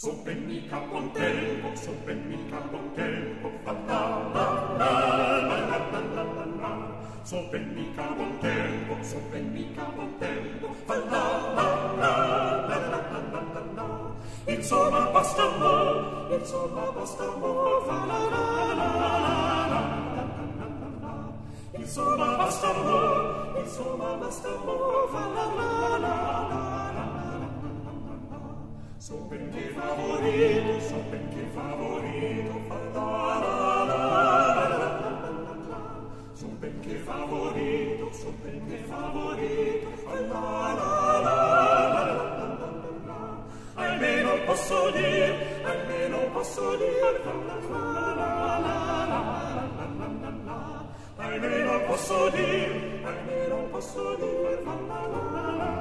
So penny cap on telco, so penny cap on telco, fa la la la la la la la la. So penny cap on telco, so penny cap on telco, fa la la la la la la la la. It's all a basta more, it's all a basta more, fa la la la la la la la la. It's all a basta more, it's all a basta more, fa la la la la. So benché favorito, fa la la la la la. So benché favorito, fa la la la la la. Almeno posso dir, fa la la la la la. Almeno posso dir, fa la la la la.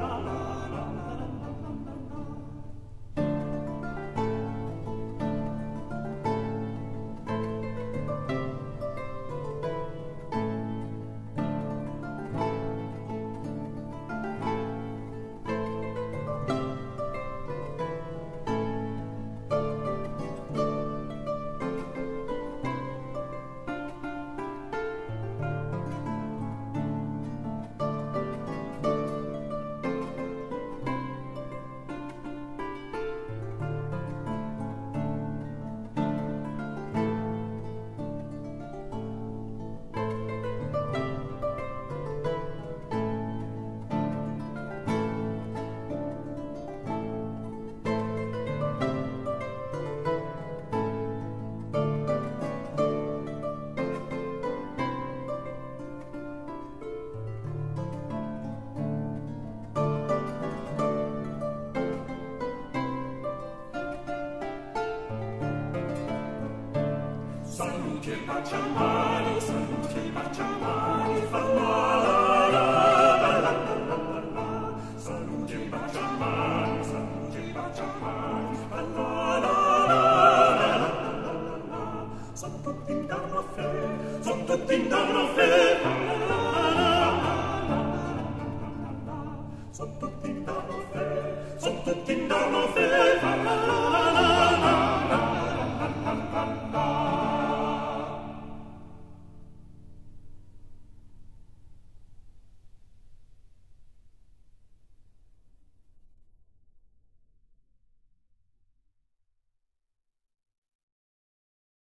Salute Baciamani, fa la la la la la la. Salute Baciamani, fa la la la la la la. Son tutti intorno a te, fa la la la la la la. Son tutti intorno a te,